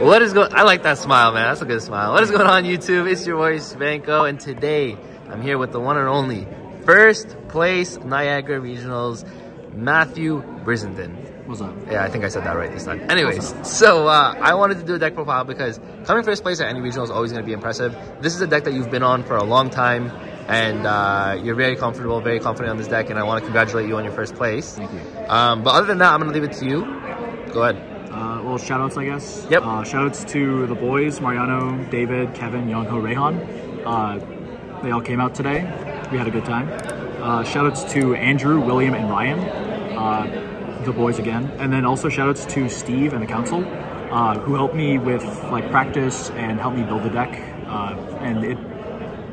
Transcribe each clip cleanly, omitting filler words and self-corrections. What is going? I like that smile, man. That's a good smile. What is going on, YouTube? It's your boy Spanko, and today I'm here with the one and only first place Niagara Regionals, Matthew Brissenden. What's up? Yeah, I think I said that right this time. Anyways, so I wanted to do a deck profile because coming first place at any regional is always going to be impressive. This is a deck that you've been on for a long time, and you're very comfortable, very confident on this deck, and I want to congratulate you on your first place. Thank you. But other than that, I'm going to leave it to you. Go ahead. Well, shoutouts, I guess. Yep. Shoutouts to the boys, Mariano, David, Kevin, Yongho, Rehan. They all came out today. We had a good time. Shoutouts to Andrew, William, and Ryan. The boys again. And then also shoutouts to Steve and the council, who helped me with like practice and helped me build the deck. And it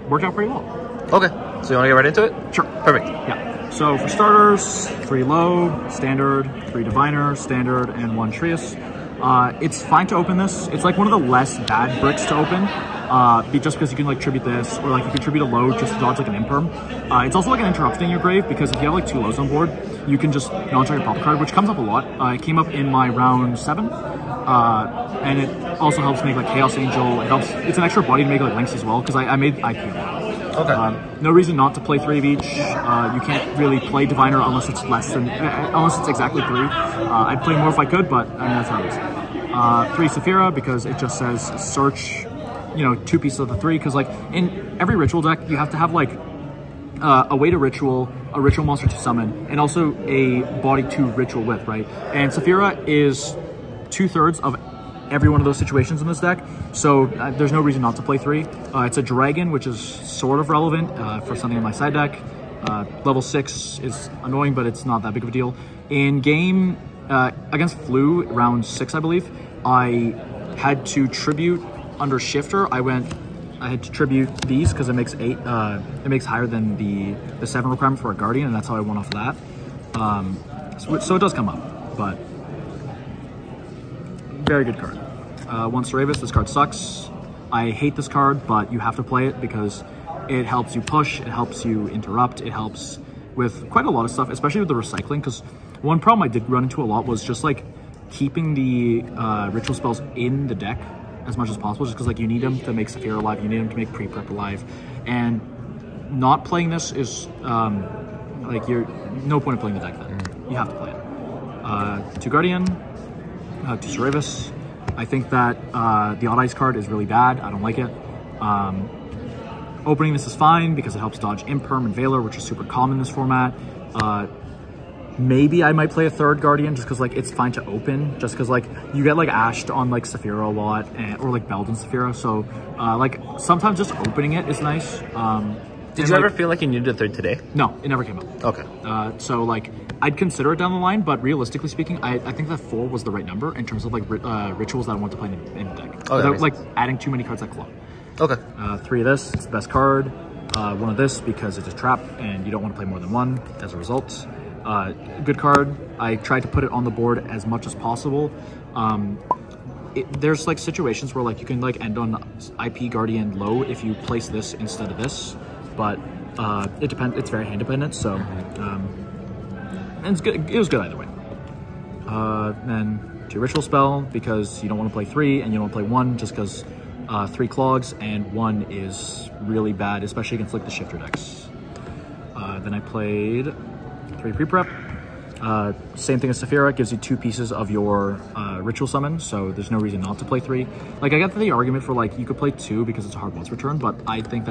worked out pretty well. Okay. So you want to get right into it? Sure. Perfect. Yeah. So for starters, 3 low, standard, 3 diviner, standard, and 1 Trius. It's fine to open this. It's like one of the less bad bricks to open, just because you can like tribute this, or like you can tribute a low just to dodge like an Imperm. It's also like an interrupting in your grave, because if you have like 2 lows on board, you can just non-target pop card, which comes up a lot. It came up in my round 7, and it also helps make like Chaos Angel. It helps. It's an extra body to make like links as well, because I made IP a lot. Okay. No reason not to play 3 of each. You can't really play Diviner unless it's unless it's exactly 3. I'd play more if I could, but I mean, that's how it is. 3 Sephira, because it just says search, you know, 2 pieces of the 3. Because like in every ritual deck, you have to have like a way to ritual, a ritual monster to summon, and also a body to ritual with, right? And Sephira is 2/3 of every one of those situations in this deck, so there's no reason not to play 3. It's a dragon, which is sort of relevant for something in my side deck. Level 6 is annoying, but it's not that big of a deal. In game against Flu, round 6, I believe, I had to tribute under Shifter. I had to tribute these because it makes 8. It makes higher than the 7 requirement for a Guardian, and that's how I won off of that. So it does come up, but very good card. 1 Saravis, this card sucks. I hate this card, but you have to play it because it helps you push, it helps you interrupt, it helps with quite a lot of stuff, especially with the recycling, because one problem I did run into a lot was just like keeping the ritual spells in the deck as much as possible, just because like you need them to make Sephira alive, you need them to make pre-prep alive, and not playing this is like you're no point in playing the deck then. You have to play it. 2 Guardian, to Saravis. I think that the Odd Eyes card is really bad. I don't like it. Opening this is fine because it helps dodge Imperm and Valer, which is super common in this format. Maybe I might play a 3rd Guardian just because like it's fine to open, just because like you get like Ashed on like Sephira a lot, or like Beld and Sephira, so like sometimes just opening it is nice. Did you ever feel like you needed a 3rd today? No, it never came up. Okay. So like I'd consider it down the line, but realistically speaking, I think that 4 was the right number in terms of like rituals that I want to play in the deck. Oh, without like adding too many cards that club. Okay. 3 of this, it's the best card. 1 of this because it's a trap and you don't want to play more than 1 as a result. Good card. I tried to put it on the board as much as possible. There's like situations where like you can like end on IP Guardian low if you place this instead of this. But it depends. It's very hand dependent. So, and it's good. It was good either way. Then 2 ritual spell because you don't want to play 3 and you don't want to play 1 just because 3 clogs and 1 is really bad, especially against like the shifter decks. Then I played 3 pre-prep. Same thing as Sephira, gives you 2 pieces of your ritual summon, so there's no reason not to play 3. Like, I got the argument for like you could play 2 because it's a hard once return, but I think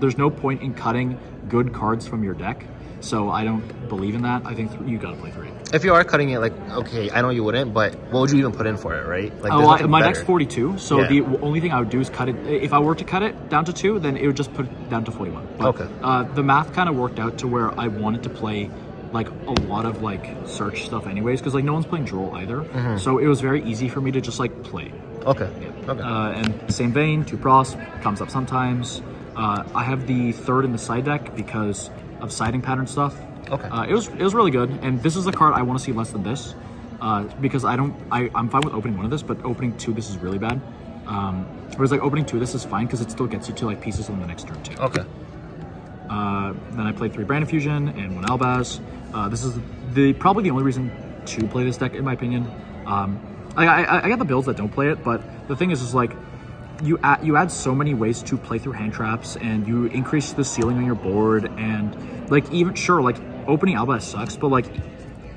there's no point in cutting good cards from your deck, so I don't believe in that. I think you gotta play 3. If you are cutting it, like, okay, I know you wouldn't, but what would you even put in for it, right? Like, well, my deck's 42, so yeah. The only thing I would do is cut it. If I were to cut it down to 2, then it would just put it down to 41. But, okay. The math kind of worked out to where I wanted to play like a lot of like search stuff anyways, because like no one's playing drool either. So it was very easy for me to just like play. Okay. Yeah. Okay. And same vein, 2 prosp comes up sometimes. I have the 3rd in the side deck because of siding pattern stuff. Okay. It was really good, and this is the card I want to see less than this, because I'm fine with opening 1 of this, but opening 2 this is really bad. Whereas like opening 2 this is fine because it still gets you to like pieces on the next turn too. Okay. Then I played 3 Brand Infusion and 1 Albaz. This is probably the only reason to play this deck, in my opinion. I get the builds that don't play it, but the thing is like, you add so many ways to play through hand traps, and you increase the ceiling on your board, and like, even sure, like opening Albaz sucks, but like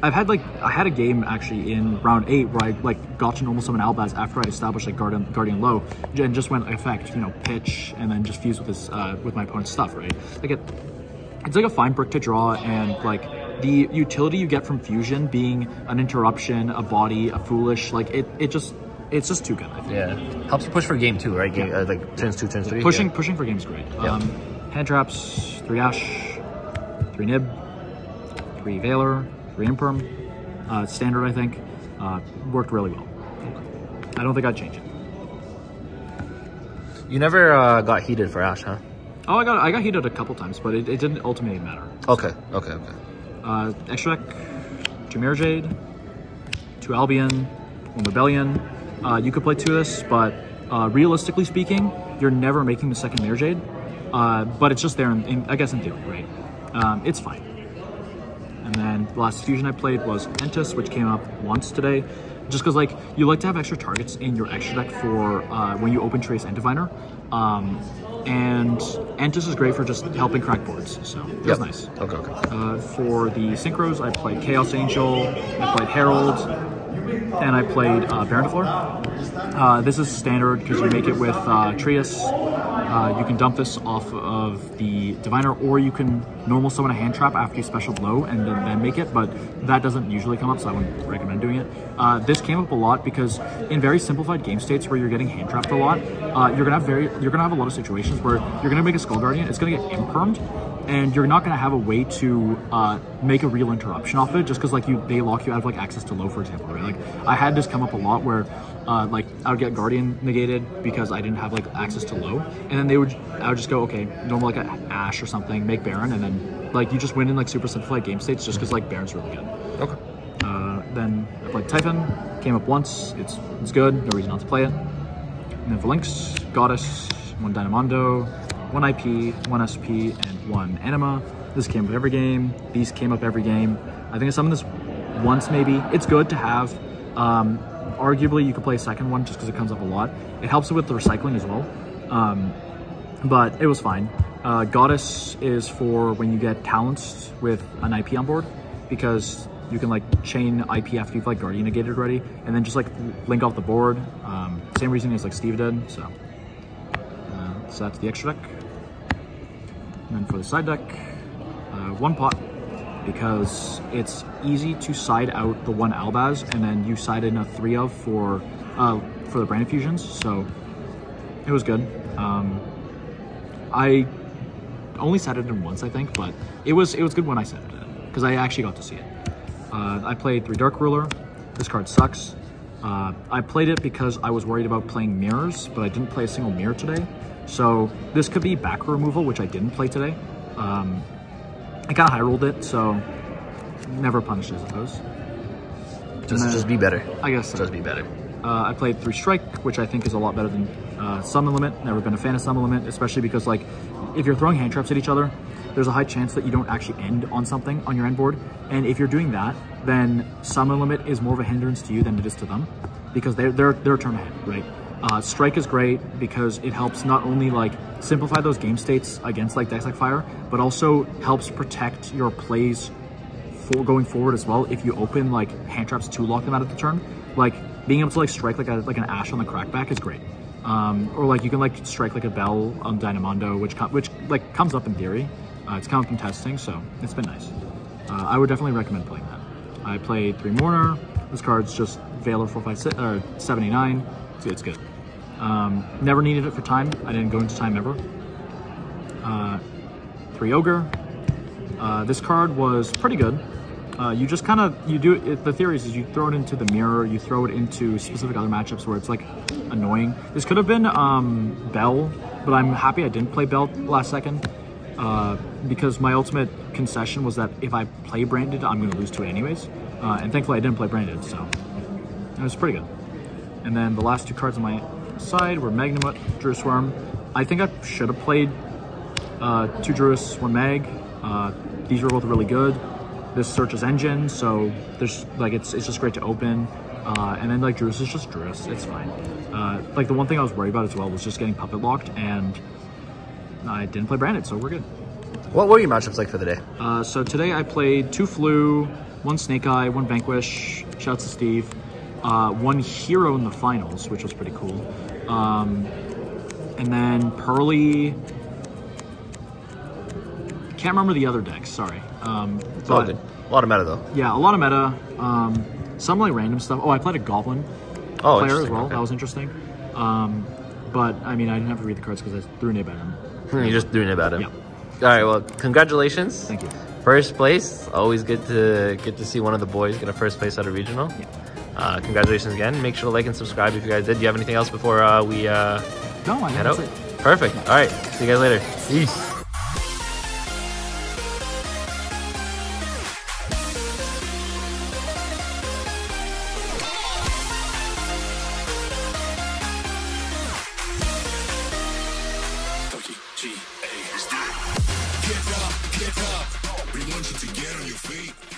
I had a game actually in round 8 where I like got to normal summon Albaz after I established like Guardian low, and just went effect, you know, pitch, and then just fuse with his with my opponent's stuff, right? Like it's like a fine brick to draw, and like the utility you get from fusion being an interruption, a body, a foolish, like it's just too good, I think. Yeah, helps you push for game 2, right? Game, yeah. Like turns 2, turns 3. Pushing, yeah. Pushing for game is great. Yeah. Hand traps, 3 Ash, 3 Nib, 3 Valer, 3 Imperm, standard I think, worked really well. I don't think I'd change it. You never got heated for Ash, huh? Oh, I got heated a couple times, but it didn't ultimately matter. Okay, okay, okay. Extrek, 2 Mirror Jade, 2 Albion, 1 Rebellion. You could play 2 of this, but realistically speaking, you're never making the second Mirror Jade. But it's just there, I guess in theory, right? It's fine. And then the last fusion I played was Entus, which came up once today. Just because like, you like to have extra targets in your extra deck for when you open Trace and Diviner. And Entus is great for just helping crack boards, so it was nice. Okay, okay. For the synchros, I played Chaos Angel, I played Herald, and I played Barrenflor. This is standard because you make it with Trias. You can dump this off of the Diviner, or you can normal summon a hand trap after you special blow and then make it, but that doesn't usually come up, so I wouldn't recommend doing it. This came up a lot because in very simplified game states where you're getting hand trapped a lot, you're gonna have a lot of situations where you're gonna make a Skull Guardian, it's gonna get impermed, and you're not gonna have a way to make a real interruption off it, just because like they lock you out of like access to low, for example, right? Like I had this come up a lot where like I would get Guardian negated because I didn't have like access to low, and then I would just go, okay, normal like an Ash or something, make Baron, and then like you just win in like super simplified game states just because like Baron's really good. Okay. Then I played Typhon, came up once, it's good, no reason not to play it. And then Valinx, Goddess, 1 Dynamondo, 1 IP, 1 SP, and 1 Anima. This came up every game. These came up every game. I think I summoned this once maybe. It's good to have. Arguably, you could play a second one just because it comes up a lot. It helps with the recycling as well. But it was fine. Goddess is for when you get talents with an IP on board, because you can like chain IP after you've like Guardian negated already, and then just like link off the board. Same reasoning as like Steve did. So that's the extra deck. And then for the side deck, 1 pot, because it's easy to side out the 1 Albaz, and then you side in a 3 of for the Brand Infusions, so it was good. I only sided in once, I think, but it was good when I sided it, because I actually got to see it. I played 3 Dark Ruler. This card sucks. I played it because I was worried about playing mirrors, but I didn't play a single mirror today. So this could be back removal, which I didn't play today. I kind of high rolled it, so never punishes those. Just be better. I guess so. Just be better. I played 3 Strike, which I think is a lot better than Summon Limit. Never been a fan of Summon Limit, especially because like if you're throwing hand traps at each other, there's a high chance that you don't actually end on something on your end board. And if you're doing that, then Summon Limit is more of a hindrance to you than it is to them, because they're turn ahead, right? Strike is great because it helps not only like simplify those game states against like decks like Fire, but also helps protect your plays for going forward as well. If you open like hand traps to lock them out at the turn, like being able to like strike like an Ash on the crackback is great, or like you can like strike like a Bell on Dynamondo, which like comes up in theory. It's come up in testing, so it's been nice. I would definitely recommend playing that. I played 3 Mourner. This card's just Valor 456 or 79. It's good. Never needed it for time. I didn't go into time ever. 3 Ogre. This card was pretty good. You just kind of, you do it, the theory is you throw it into the mirror, you throw it into specific other matchups where it's like annoying. This could have been Bell, but I'm happy I didn't play Bell last second, because my ultimate concession was that if I play Branded, I'm going to lose to it anyways. And thankfully I didn't play Branded, so it was pretty good. And then the last 2 cards on my side were Magnamut, Druid Swarm. I think I should have played 2 Druids, 1 Mag. These were both really good. This searches engine, so there's like it's just great to open. And then like Drew's is just Drew's, it's fine. Like the one thing I was worried about as well was just getting puppet locked, and I didn't play Branded, so we're good. What were your matchups like for the day? So today I played 2 Flu, 1 Snake Eye, 1 Vanquish, shouts to Steve, 1 Hero in the finals, which was pretty cool. And then Pearly, can't remember the other decks, sorry. It's all good. A lot of meta though. Yeah, a lot of meta. Some like random stuff. Oh, I played a Goblin player as well. Okay. That was interesting. But I mean, I didn't have to read the cards because I threw Nib at him. You just threw Nib at him. Yep. All right, well, congratulations. Thank you. First place. Always good to see one of the boys get a first place at a regional. Yeah. Congratulations again. Make sure to like and subscribe if you guys did. Do you have anything else before we head out? That's it. Perfect. All right. See you guys later. Peace. Get up, we want you to get on your feet.